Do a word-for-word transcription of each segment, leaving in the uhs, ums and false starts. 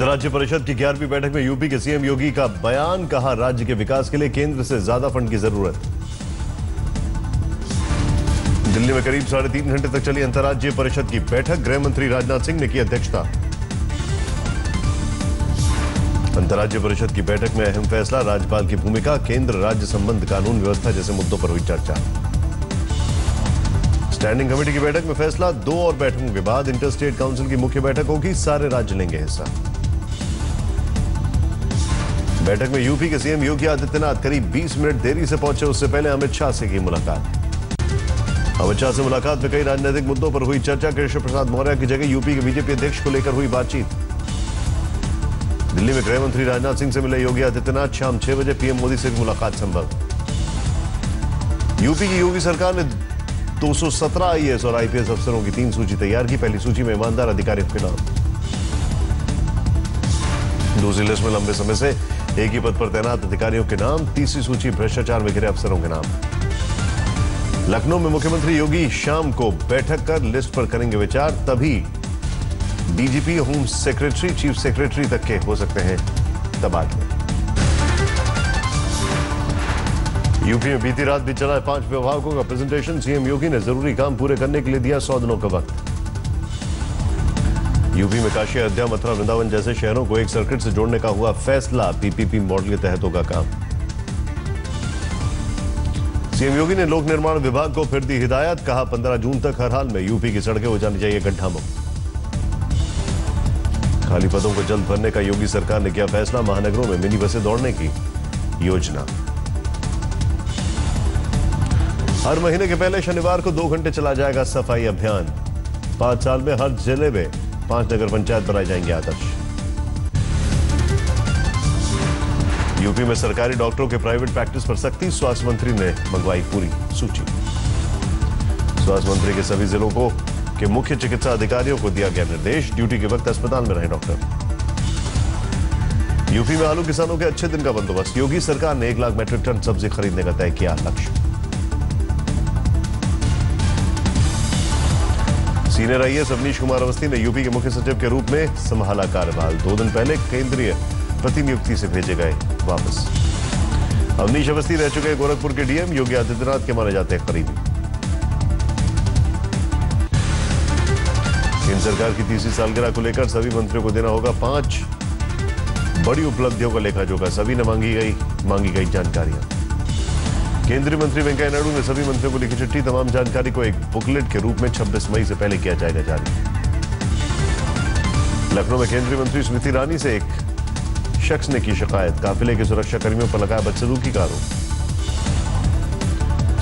राज्य परिषद की ग्यारहवीं बैठक में यूपी के सीएम योगी का बयान, कहा राज्य के विकास के लिए केंद्र से ज्यादा फंड की जरूरत। दिल्ली में करीब साढ़े तीन घंटे तक चली अंतर्राज्य परिषद की बैठक, गृह मंत्री राजनाथ सिंह ने की अध्यक्षता। अंतर्राज्य परिषद की बैठक में अहम फैसला, राज्यपाल की भूमिका, केंद्र राज्य संबंध, कानून व्यवस्था जैसे मुद्दों पर हुई चर्चा। स्टैंडिंग कमेटी की बैठक में फैसला, दो और बैठकों के बाद इंटर स्टेट काउंसिल की मुख्य बैठक होगी, सारे राज्य लेंगे हिस्सा। बैठक में यूपी के सीएम योगी आदित्यनाथ करीब बीस मिनट देरी से पहुंचे, उससे पहले अमित शाह से की मुलाकात। अमित शाह से मुलाकात में कई राजनीतिक मुद्दों पर हुई चर्चा, केशव प्रसाद मौर्य की जगह यूपी के बीजेपी अध्यक्ष को लेकर हुई बातचीत। दिल्ली में गृहमंत्री राजनाथ सिंह से मिले योगी आदित्यनाथ, शाम छह बजे पीएम मोदी से भी मुलाकात संभव। यूपी की योगी सरकार ने दो सौ सत्रह आईएएस और आईपीएस अफसरों की तीन सूची तैयार की, पहली सूची में ईमानदार अधिकारियों के नाम, दूसरी लिस्ट में लंबे समय से एक ही पद पर तैनात अधिकारियों के नाम, तीसरी सूची भ्रष्टाचार में घिरे अफसरों के नाम। लखनऊ में मुख्यमंत्री योगी शाम को बैठक कर लिस्ट पर करेंगे विचार, तभी DGP, home secretary, chief secretary तक के हो सकते हैं तबादले। यूपी में बीती रात भी चला पांच विभागों का प्रेजेंटेशन, सीएम योगी ने जरूरी काम पूरे करने के लिए दिया सौ दिनों का वक्त। यूपी में काशी, अयोध्या, मथुरा, वृंदावन जैसे शहरों को एक सर्किट से जोड़ने का हुआ फैसला, पीपीपी मॉडल के तहत होगा काम। सीएम योगी ने लोक निर्माण विभाग को फिर दी हिदायत, कहा पंद्रह जून तक हर हाल में यूपी की सड़कें हो जानी चाहिए गड्ढा मुक्त। खाली पदों को जल्द भरने का योगी सरकार ने किया फैसला, महानगरों में मिनी बसें दौड़ने की योजना। हर महीने के पहले शनिवार को दो घंटे चला जाएगा सफाई अभियान। पांच साल में हर जिले में पांच नगर पंचायत बनाए जाएंगे आदर्श। यूपी में सरकारी डॉक्टरों के प्राइवेट प्रैक्टिस पर सख्ती, स्वास्थ्य मंत्री ने मंगवाई पूरी सूची। स्वास्थ्य मंत्री के सभी जिलों को के मुख्य चिकित्सा अधिकारियों को दिया गया निर्देश, ड्यूटी के वक्त अस्पताल में रहे डॉक्टर। यूपी में आलू किसानों के अच्छे दिन का बंदोबस्त, योगी सरकार ने एक लाख मैट्रिक टन सब्जी खरीदने का तय किया लक्ष्य। सीनियर आईएएस अवनीश कुमार अवस्थी ने यूपी के मुख्य सचिव के रूप में संभाला कार्यभार, दो दिन पहले केंद्रीय प्रतिनियुक्ति से भेजे गए वापस। अवनीश अवस्थी रह चुके गोरखपुर के डीएम, योगी आदित्यनाथ के माने जाते हैं करीबी। केंद्र सरकार की तीसरी सालगिरह को लेकर सभी मंत्रियों को देना होगा पांच बड़ी उपलब्धियों का लेखा जोखा, सभी ने मांगी गई मांगी गई जानकारियां। केंद्रीय मंत्री वेंकैया नायडू ने सभी मंत्रियों को लिखी चिट्ठी, तमाम जानकारी को एक बुकलेट के रूप में छब्बीस मई से पहले किया जाएगा जारी। लखनऊ में केंद्रीय मंत्री स्मृति ईरानी से एक शख्स ने की शिकायत, काफिले के सुरक्षा कर्मियों पर लगाया बदसलूकी का आरोप।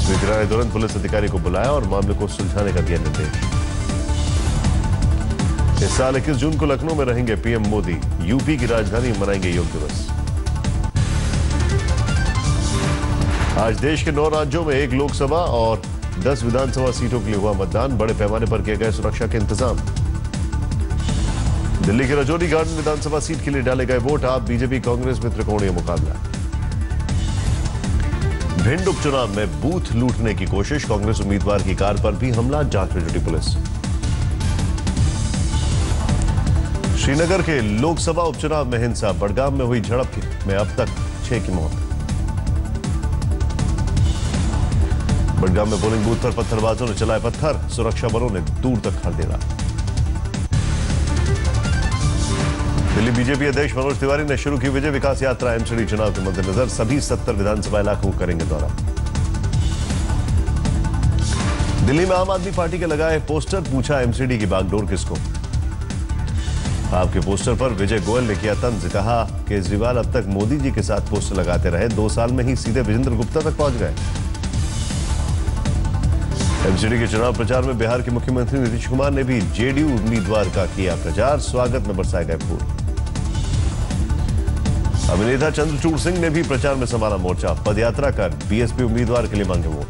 स्मृति ईरानी ने तुरंत पुलिस अधिकारी को बुलाया और मामले को सुलझाने का दिया निर्देश। इस साल इक्कीस जून को लखनऊ में रहेंगे पीएम मोदी, यूपी की राजधानी मनाएंगे योग दिवस। आज देश के नौ राज्यों में एक लोकसभा और दस विधानसभा सीटों के लिए हुआ मतदान, बड़े पैमाने पर किए गए सुरक्षा के इंतजाम। दिल्ली के रजौरी गार्डन विधानसभा सीट के लिए डाले गए वोट, आप बीजेपी कांग्रेस में त्रिकोणीय मुकाबला। भिंड उपचुनाव में बूथ लूटने की कोशिश, कांग्रेस उम्मीदवार की कार पर भी हमला, जांच में जुटी पुलिस। श्रीनगर के लोकसभा उपचुनाव में हिंसा, बड़गाम में हुई झड़प में अब तक छह की मौत। बड़गाम में पोलिंग बूथ पर पत्थरबाजों ने चलाए पत्थर, सुरक्षा बलों ने दूर तक खदेड़ा। दिल्ली बीजेपी अध्यक्ष मनोज तिवारी ने शुरू की विजय विकास यात्रा, एमसीडी चुनाव के मद्देनजर सभी सत्तर विधानसभा इलाकों को करेंगे दौरा। दिल्ली में आम आदमी पार्टी के लगाए पोस्टर, पूछा एमसीडी की बागडोर किसको। आपके पोस्टर पर विजय गोयल ने किया तंज, कहा केजरीवाल अब तक मोदी जी के साथ पोस्टर लगाते रहे, दो साल में ही सीधे विजेंद्र गुप्ता तक पहुंच गए। एमसीडी के चुनाव प्रचार में बिहार के मुख्यमंत्री नीतीश कुमार ने भी जेडीयू उम्मीदवार का किया प्रचार, स्वागत में बरसाए गए फूल। अभिनेता चंद्रचूड़ सिंह ने भी प्रचार में संभाला मोर्चा, पदयात्रा कर बीएसपी उम्मीदवार के लिए मांगे वोट।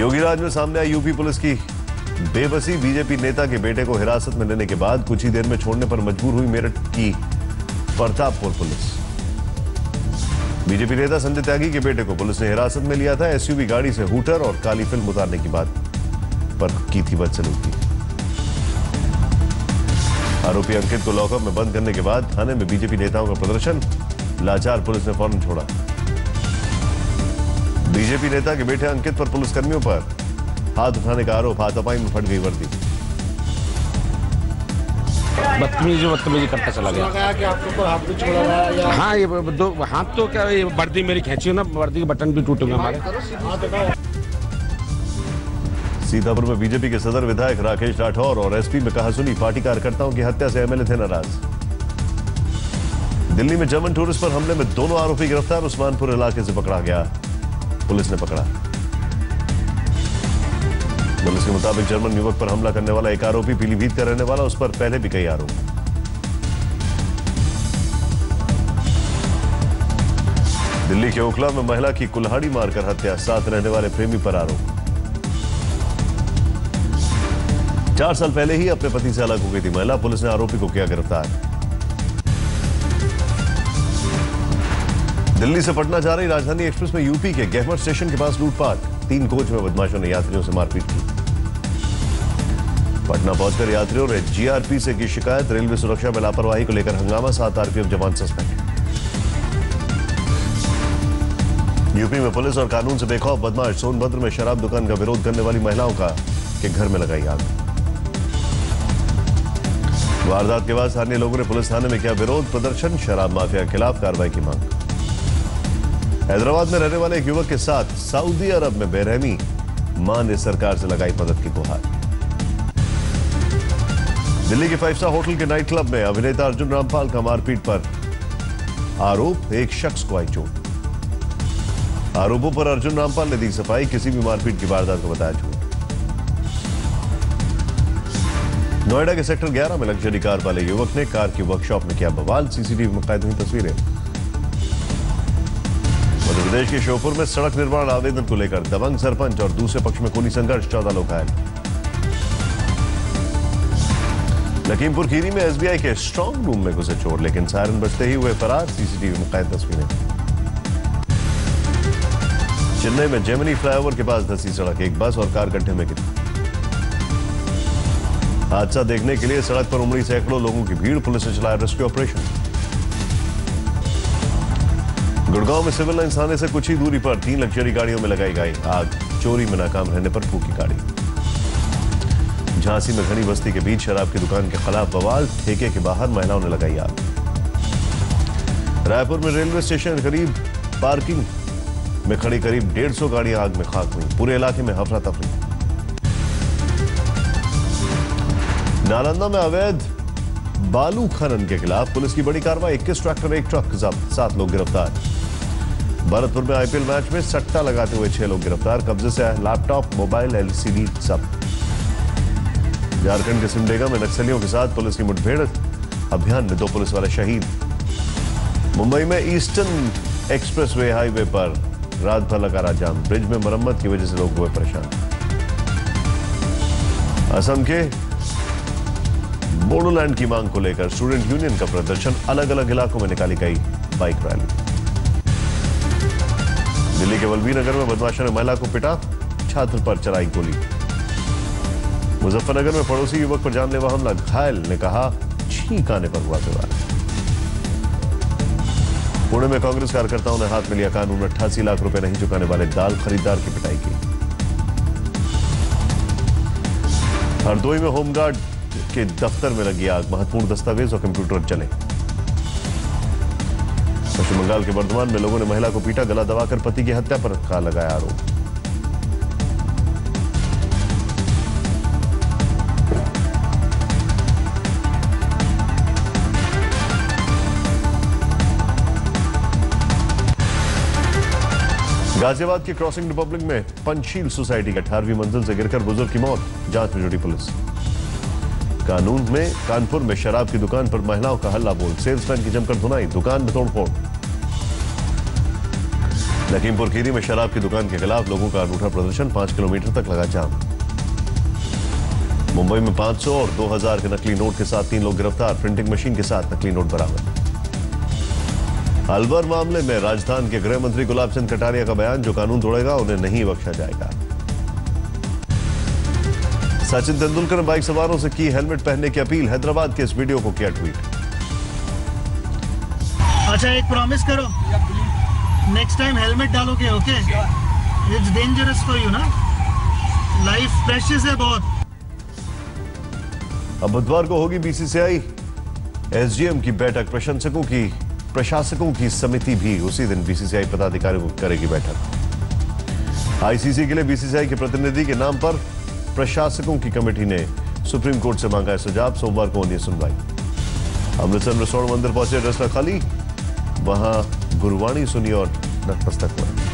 योगीराज में सामने आई यूपी पुलिस की बेबसी, बीजेपी नेता के बेटे को हिरासत में लेने के बाद कुछ ही देर में छोड़ने पर मजबूर हुई मेरठ की प्रतापपुर पुलिस। बीजेपी नेता संजय त्यागी के बेटे को पुलिस ने हिरासत में लिया था, एसयूवी गाड़ी से हूटर और काली फिल्म उतारने की बात पर की थी बदसलूकी। आरोपी अंकित को लॉकअप में बंद करने के बाद थाने में बीजेपी नेताओं का प्रदर्शन, लाचार पुलिस ने फौरन छोड़ा। बीजेपी नेता के बेटे अंकित पर पुलिसकर्मियों पर हाथ उठाने का आरोप, हाथापाई में फट गई वर्दी। बदतमीजी बदतमीजी करता चला गया, गया आपको हाथ भी छोड़ा या? हाँ ये दो हाथ तो क्या, ये वर्दी मेरी खींची ना, वर्दी के बटन भी टूटे हमारे। सीतापुर में बीजेपी के सदर विधायक राकेश राठौर और एसपी में कहा सुनी, पार्टी कार्यकर्ताओं की हत्या से एमएलए थे नाराज। दिल्ली में जर्मन टूरिस्ट पर हमले में दोनों आरोपी गिरफ्तार, उस्मानपुर इलाके से पकड़ा गया, पुलिस ने पकड़ा। पुलिस के मुताबिक जर्मन युवक पर हमला करने वाला एक आरोपी पीलीभीत का रहने वाला, उस पर पहले भी कई आरोप। दिल्ली के ओखला में महिला की कुल्हाड़ी मारकर हत्या, साथ रहने वाले प्रेमी पर आरोप। चार साल पहले ही अपने पति से अलग हो गई थी महिला, पुलिस ने आरोपी को किया गिरफ्तार। दिल्ली से पटना जा रही राजधानी एक्सप्रेस में यूपी के गहमर स्टेशन के पास लूटपाट, तीन कोच में बदमाशों ने यात्रियों से मारपीट की। पटना पहुंचकर यात्रियों ने जीआरपी से की शिकायत, रेलवे सुरक्षा में लापरवाही को लेकर हंगामा, सात आरपीएफ जवान सस्पेंड। यूपी में पुलिस और कानून से बेखौफ बदमाश, सोनभद्र में शराब दुकान का विरोध करने वाली महिलाओं का के घर में लगाई आग। वारदात के बाद स्थानीय लोगों ने पुलिस थाने में किया विरोध प्रदर्शन, शराब माफिया के खिलाफ कार्रवाई की मांग। हैदराबाद में रहने वाले एक युवक के साथ सऊदी अरब में बेरहमी, मां ने सरकार से लगाई मदद की गुहार। दिल्ली के फाइव स्टार होटल के नाइट क्लब में अभिनेता अर्जुन रामपाल का मारपीट पर आरोप, एक शख्स को आई चोट। आरोपों पर अर्जुन रामपाल ने दी सफाई, किसी भी मारपीट की वारदात को बताया झूठ। नोएडा के सेक्टर ग्यारह में लग्जरी कार वाले युवक ने कार की वर्कशॉप में किया बवाल, सीसीटीवी में कैद हुई तस्वीरें। मध्य प्रदेश के श्योपुर में सड़क निर्माण आवेदन को लेकर दबंग सरपंच और दूसरे पक्ष में खूनी संघर्ष, चौदह लोग घायल। लखीमपुर खीरी में एसबीआई के स्ट्रांग रूम में घुसे चोर, लेकिन सायरन बजते ही हुए फरार, सीसीटीवी में कैद तस्वीरें। चेन्नई में जेमिनी फ्लाईओवर के पास धसी सड़क, एक बस और कार गड्ढे में गिरी। हादसा देखने के लिए सड़क पर उमड़ी सैकड़ों लोगों की भीड़, पुलिस ने चलाया रेस्क्यू ऑपरेशन। गुड़गांव में सिविल लाइन थाने से कुछ ही दूरी पर तीन लग्जरी गाड़ियों में लगाई गई आग, चोरी में नाकाम रहने पर फूकी गाड़ी। झांसी में घनी बस्ती के बीच शराब की दुकान के खिलाफ बवाल, ठेके के बाहर महिलाओं ने लगाई आग। रायपुर में रेलवे स्टेशन करीब पार्किंग में खड़ी करीब डेढ़ सौ गाड़ियां आग में खाक हुई, पूरे इलाके में हफरा तफरी। नालंदा में अवैध बालू खनन के खिलाफ पुलिस की बड़ी कार्रवाई, इक्कीस ट्रैक्टर एक ट्रक जब्त, सात लोग गिरफ्तार। भरतपुर में आईपीएल मैच में सट्टा लगाते हुए छह लोग गिरफ्तार, कब्जे से लैपटॉप मोबाइल एलसीडी जब्त। झारखंड के सिमडेगा में नक्सलियों के साथ पुलिस की मुठभेड़ अभियान में दो पुलिस वाले शहीद। मुंबई में ईस्टर्न एक्सप्रेसवे हाईवे पर रात भर लगा जाम, ब्रिज में मरम्मत की वजह से लोग हुए परेशान। असम के बोडोलैंड की मांग को लेकर स्टूडेंट यूनियन का प्रदर्शन, अलग अलग इलाकों में निकाली गई बाइक रैली। दिल्ली के वल्लभी नगर में बदमाशों ने महिला को पिटा, छात्र पर चलाई गोली। मुजफ्फरनगर में पड़ोसी युवक पर जानलेवा हमला, घायल ने कहा छींक आने पर हुआ विवाद। पुणे में कांग्रेस कार्यकर्ताओं ने हाथ में लिया कानून, अट्ठासी लाख रुपए नहीं चुकाने वाले दाल खरीदार की पिटाई की। हरदोई में होमगार्ड के दफ्तर में लगी आग, महत्वपूर्ण दस्तावेज और कंप्यूटर जले। पश्चिम बंगाल के बर्धमान में लोगों ने महिला को पीटा, गला दबाकर पति की हत्या पर का लगाया आरोप। गाजियाबाद के क्रॉसिंग रिपब्लिक में पंचशील सोसाइटी की अठारहवीं मंजिल से गिरकर बुजुर्ग की मौत, जांच में जुटी पुलिस। कानून में कानपुर में शराब की दुकान पर महिलाओं का हल्ला बोल, सेल्समैन की जमकर धुनाई, दुकान में तोड़फोड़। लखीमपुर खीरी में शराब की दुकान के खिलाफ लोगों का अनूठा प्रदर्शन, पांच किलोमीटर तक लगा जाम। मुंबई में पांच सौ और दो हज़ार के नकली नोट के साथ तीन लोग गिरफ्तार, प्रिंटिंग मशीन के साथ नकली नोट बरामद। अलवर मामले में राजस्थान के गृह मंत्री गुलाब कटारिया का बयान, जो कानून तोड़ेगा उन्हें नहीं बख्शा जाएगा। सचिन तेंदुलकर ने बाइक सवारों से की हेलमेट पहनने की अपील। हैदराबाद के इस वीडियो को किया ट्वीट। अच्छा, एक प्रॉमिस करो, नेक्स्ट टाइम हेलमेट डालोगे? Okay, it's dangerous for you ना, लाइफ प्रेशियस है बहुत। अब बुधवार को होगी बीसीसीआई एसजीएम की बैठक। प्रशंसकों की प्रशासकों की समिति भी उसी दिन बीसीसीआई पदाधिकारियों को करेगी बैठक। आईसीसी के लिए बीसीसीआई के प्रतिनिधि के नाम पर प्रशासकों की कमेटी ने सुप्रीम कोर्ट से मांगा है सुझाव। सोमवार को होनी है सुनवाई। अमृतसर में स्वर्ण मंदिर पहुंचे रसना खाली, वहां गुरवाणी सुनी और नतमस्तक हुए।